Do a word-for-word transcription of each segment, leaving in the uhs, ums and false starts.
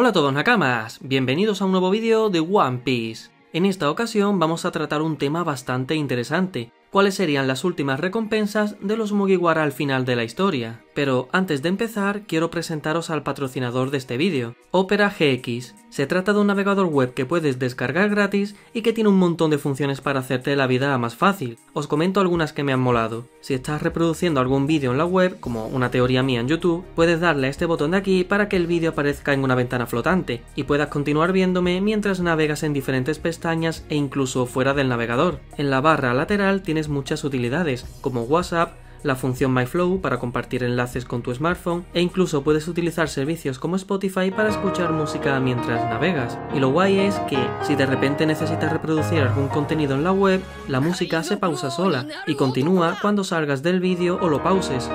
Hola a todos nakamas, bienvenidos a un nuevo vídeo de One Piece. En esta ocasión vamos a tratar un tema bastante interesante, cuáles serían las últimas recompensas de los Mugiwara al final de la historia. Pero antes de empezar quiero presentaros al patrocinador de este vídeo, Opera G X. Se trata de un navegador web que puedes descargar gratis y que tiene un montón de funciones para hacerte la vida más fácil. Os comento algunas que me han molado. Si estás reproduciendo algún vídeo en la web, como una teoría mía en YouTube, puedes darle a este botón de aquí para que el vídeo aparezca en una ventana flotante y puedas continuar viéndome mientras navegas en diferentes pestañas e incluso fuera del navegador. En la barra lateral tienes muchas utilidades, como WhatsApp, la función MyFlow para compartir enlaces con tu smartphone e incluso puedes utilizar servicios como Spotify para escuchar música mientras navegas. Y lo guay es que si de repente necesitas reproducir algún contenido en la web, la música se pausa sola y continúa cuando salgas del vídeo o lo pauses.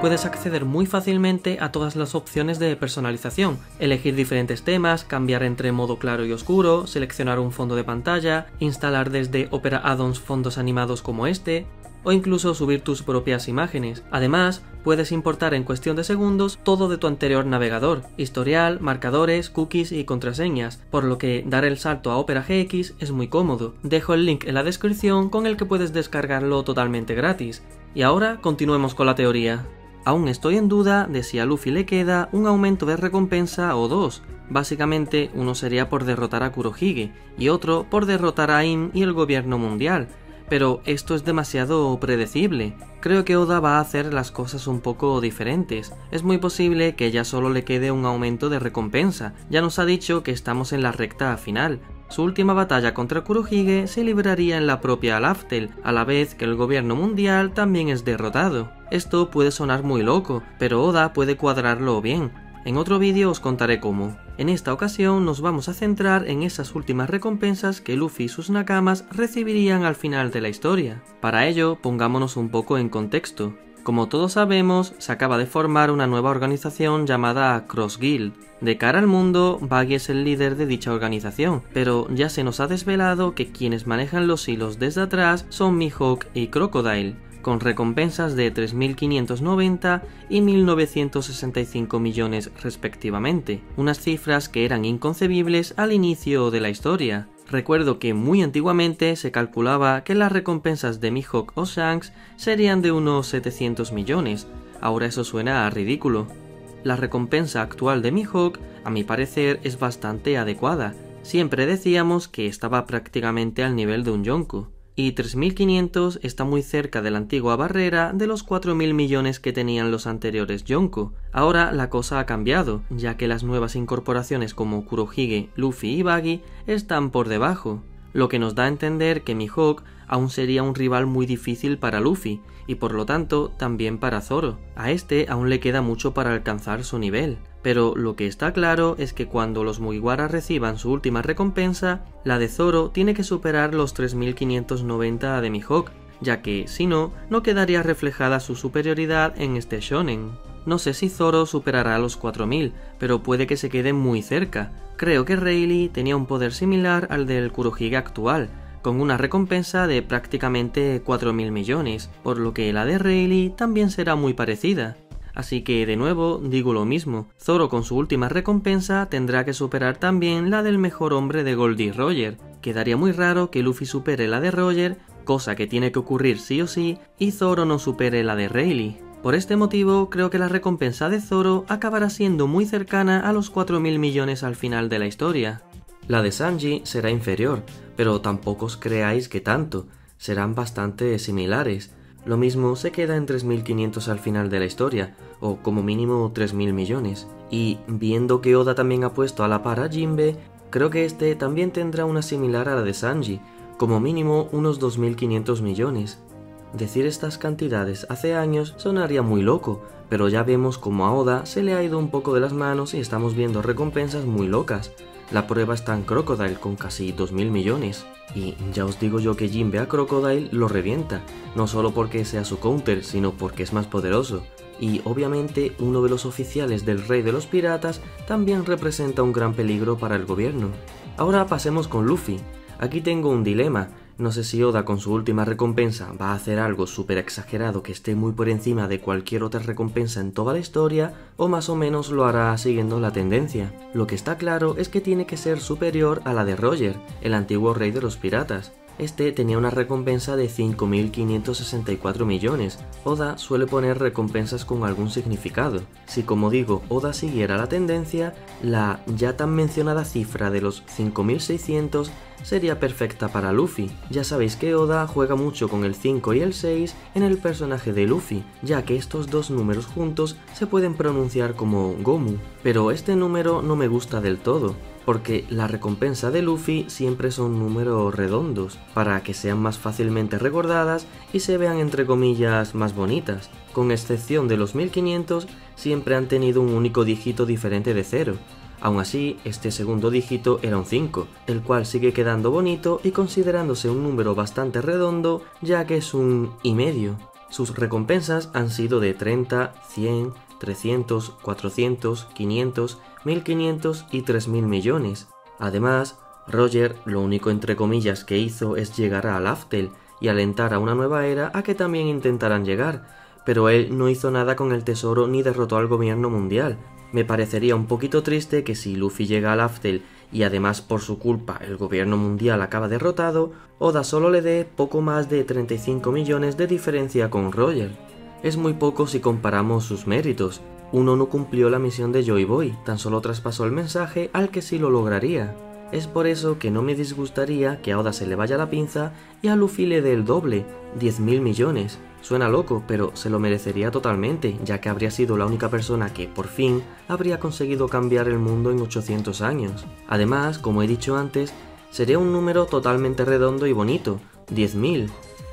Puedes acceder muy fácilmente a todas las opciones de personalización, elegir diferentes temas, cambiar entre modo claro y oscuro, seleccionar un fondo de pantalla, instalar desde Opera Add-ons fondos animados como este, o incluso subir tus propias imágenes. Además, puedes importar en cuestión de segundos todo de tu anterior navegador, historial, marcadores, cookies y contraseñas, por lo que dar el salto a Opera G X es muy cómodo. Dejo el link en la descripción con el que puedes descargarlo totalmente gratis. Y ahora continuemos con la teoría. Aún estoy en duda de si a Luffy le queda un aumento de recompensa o dos. Básicamente, uno sería por derrotar a Kurohige y otro por derrotar a AIM y el gobierno mundial. Pero esto es demasiado predecible. Creo que Oda va a hacer las cosas un poco diferentes. Es muy posible que ya solo le quede un aumento de recompensa. Ya nos ha dicho que estamos en la recta final. Su última batalla contra Kurohige se libraría en la propia Laugh Tale, a la vez que el gobierno mundial también es derrotado. Esto puede sonar muy loco, pero Oda puede cuadrarlo bien. En otro vídeo os contaré cómo. En esta ocasión nos vamos a centrar en esas últimas recompensas que Luffy y sus nakamas recibirían al final de la historia. Para ello, pongámonos un poco en contexto. Como todos sabemos, se acaba de formar una nueva organización llamada Cross Guild. De cara al mundo, Buggy es el líder de dicha organización, pero ya se nos ha desvelado que quienes manejan los hilos desde atrás son Mihawk y Crocodile, con recompensas de tres mil quinientos noventa y mil novecientos sesenta y cinco millones respectivamente, unas cifras que eran inconcebibles al inicio de la historia. Recuerdo que muy antiguamente se calculaba que las recompensas de Mihawk o Shanks serían de unos setecientos millones, ahora eso suena ridículo. La recompensa actual de Mihawk, a mi parecer, es bastante adecuada, siempre decíamos que estaba prácticamente al nivel de un Yonko. Y tres mil quinientos está muy cerca de la antigua barrera de los cuatro mil millones que tenían los anteriores Yonko. Ahora la cosa ha cambiado, ya que las nuevas incorporaciones como Kurohige, Luffy y Buggy están por debajo, lo que nos da a entender que Mihawk aún sería un rival muy difícil para Luffy, y por lo tanto también para Zoro. A este aún le queda mucho para alcanzar su nivel. Pero lo que está claro es que cuando los Mugiwara reciban su última recompensa, la de Zoro tiene que superar los tres mil quinientos noventa de Mihawk, ya que, si no, no quedaría reflejada su superioridad en este shonen. No sé si Zoro superará los cuatro mil, pero puede que se quede muy cerca. Creo que Rayleigh tenía un poder similar al del Kurohige actual, con una recompensa de prácticamente cuatro mil millones, por lo que la de Rayleigh también será muy parecida. Así que de nuevo digo lo mismo, Zoro con su última recompensa tendrá que superar también la del mejor hombre de Gold D. Roger. Quedaría muy raro que Luffy supere la de Roger, cosa que tiene que ocurrir sí o sí, y Zoro no supere la de Rayleigh. Por este motivo creo que la recompensa de Zoro acabará siendo muy cercana a los cuatro mil millones al final de la historia. La de Sanji será inferior, pero tampoco os creáis que tanto, serán bastante similares. Lo mismo se queda en tres mil quinientos al final de la historia, o como mínimo tres mil millones. Y viendo que Oda también ha puesto a la par a Jinbe, creo que este también tendrá una similar a la de Sanji, como mínimo unos dos mil quinientos millones. Decir estas cantidades hace años sonaría muy loco, pero ya vemos como a Oda se le ha ido un poco de las manos y estamos viendo recompensas muy locas. La prueba está en Crocodile con casi dos mil millones. Y ya os digo yo que Jinbe a Crocodile lo revienta, no solo porque sea su counter, sino porque es más poderoso. Y obviamente uno de los oficiales del Rey de los Piratas también representa un gran peligro para el gobierno. Ahora pasemos con Luffy. Aquí tengo un dilema, No sé si Oda con su última recompensa va a hacer algo súper exagerado que esté muy por encima de cualquier otra recompensa en toda la historia, o más o menos lo hará siguiendo la tendencia. Lo que está claro es que tiene que ser superior a la de Roger, el antiguo rey de los piratas. Este tenía una recompensa de cinco mil quinientos sesenta y cuatro millones. Oda suele poner recompensas con algún significado. Si, como digo, Oda siguiera la tendencia, la ya tan mencionada cifra de los cinco mil seiscientos sería perfecta para Luffy. Ya sabéis que Oda juega mucho con el cinco y el seis en el personaje de Luffy, ya que estos dos números juntos se pueden pronunciar como Gomu. Pero este número no me gusta del todo, porque la recompensa de Luffy siempre son números redondos, para que sean más fácilmente recordadas y se vean entre comillas más bonitas. Con excepción de los mil quinientos, siempre han tenido un único dígito diferente de cero. Aún así, este segundo dígito era un cinco, el cual sigue quedando bonito y considerándose un número bastante redondo, ya que es un y medio. Sus recompensas han sido de treinta, cien, trescientos, cuatrocientos, quinientos, mil quinientos y tres mil millones. Además, Roger lo único entre comillas que hizo es llegar a Laugh Tale y alentar a una nueva era a que también intentaran llegar, pero él no hizo nada con el tesoro ni derrotó al gobierno mundial. Me parecería un poquito triste que si Luffy llega a Laugh Tale y además por su culpa el gobierno mundial acaba derrotado, Oda solo le dé poco más de treinta y cinco millones de diferencia con Roger. Es muy poco si comparamos sus méritos. Uno no cumplió la misión de Joy Boy, tan solo traspasó el mensaje al que sí lo lograría. Es por eso que no me disgustaría que a Oda se le vaya la pinza y a Luffy le dé el doble, diez mil millones. Suena loco, pero se lo merecería totalmente, ya que habría sido la única persona que, por fin, habría conseguido cambiar el mundo en ochocientos años. Además, como he dicho antes, sería un número totalmente redondo y bonito, diez mil.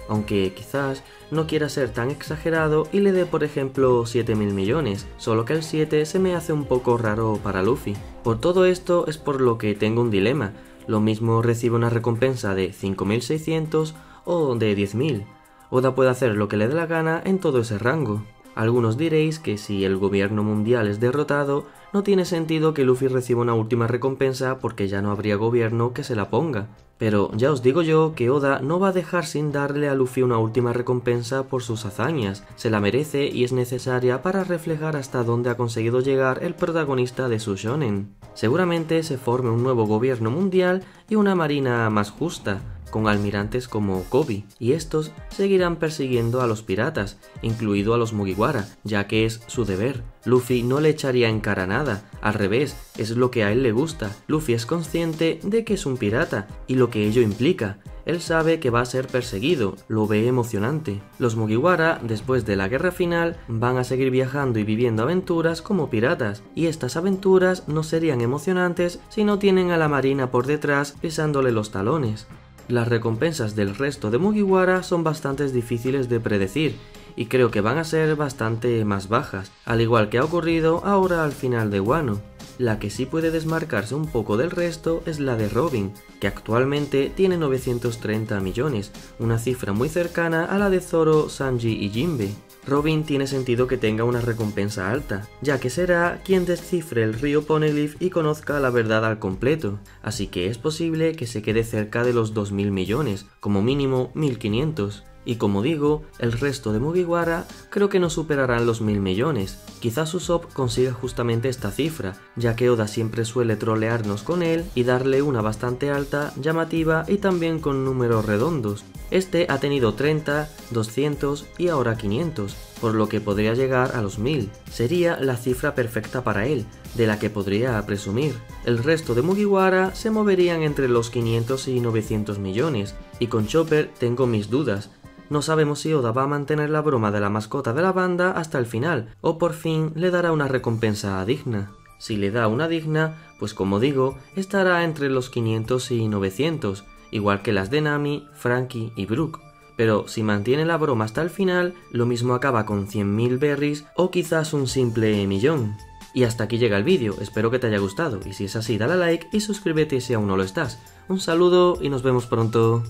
Aunque quizás no quiera ser tan exagerado y le dé por ejemplo siete mil millones, solo que el siete se me hace un poco raro para Luffy. Por todo esto es por lo que tengo un dilema, lo mismo recibe una recompensa de cinco mil seiscientos o de diez mil, Oda puede hacer lo que le dé la gana en todo ese rango. Algunos diréis que si el gobierno mundial es derrotado, no tiene sentido que Luffy reciba una última recompensa porque ya no habría gobierno que se la ponga. Pero ya os digo yo que Oda no va a dejar sin darle a Luffy una última recompensa por sus hazañas, se la merece y es necesaria para reflejar hasta dónde ha conseguido llegar el protagonista de su shonen. Seguramente se forme un nuevo gobierno mundial y una marina más justa, con almirantes como Koby, y estos seguirán persiguiendo a los piratas, incluido a los Mugiwara, ya que es su deber. Luffy no le echaría en cara nada, al revés, es lo que a él le gusta. Luffy es consciente de que es un pirata, y lo que ello implica. Él sabe que va a ser perseguido, lo ve emocionante. Los Mugiwara, después de la guerra final, van a seguir viajando y viviendo aventuras como piratas, y estas aventuras no serían emocionantes si no tienen a la marina por detrás pisándole los talones. Las recompensas del resto de Mugiwara son bastante difíciles de predecir y creo que van a ser bastante más bajas, al igual que ha ocurrido ahora al final de Wano. La que sí puede desmarcarse un poco del resto es la de Robin, que actualmente tiene novecientos treinta millones, una cifra muy cercana a la de Zoro, Sanji y Jinbe. Robin tiene sentido que tenga una recompensa alta, ya que será quien descifre el río Poneglyph y conozca la verdad al completo, así que es posible que se quede cerca de los dos mil millones, como mínimo mil quinientos. Y como digo, el resto de Mugiwara creo que no superarán los mil millones. Quizás Usopp consiga justamente esta cifra, ya que Oda siempre suele trolearnos con él y darle una bastante alta, llamativa y también con números redondos. Este ha tenido treinta, doscientos y ahora quinientos, por lo que podría llegar a los mil. Sería la cifra perfecta para él, de la que podría presumir. El resto de Mugiwara se moverían entre los quinientos y novecientos millones, y con Chopper tengo mis dudas. No sabemos si Oda va a mantener la broma de la mascota de la banda hasta el final, o por fin le dará una recompensa digna. Si le da una digna, pues como digo, estará entre los quinientos y novecientos, igual que las de Nami, Franky y Brook. Pero si mantiene la broma hasta el final, lo mismo acaba con cien mil berries o quizás un simple millón. Y hasta aquí llega el vídeo, espero que te haya gustado, y si es así dale a like y suscríbete si aún no lo estás. Un saludo y nos vemos pronto.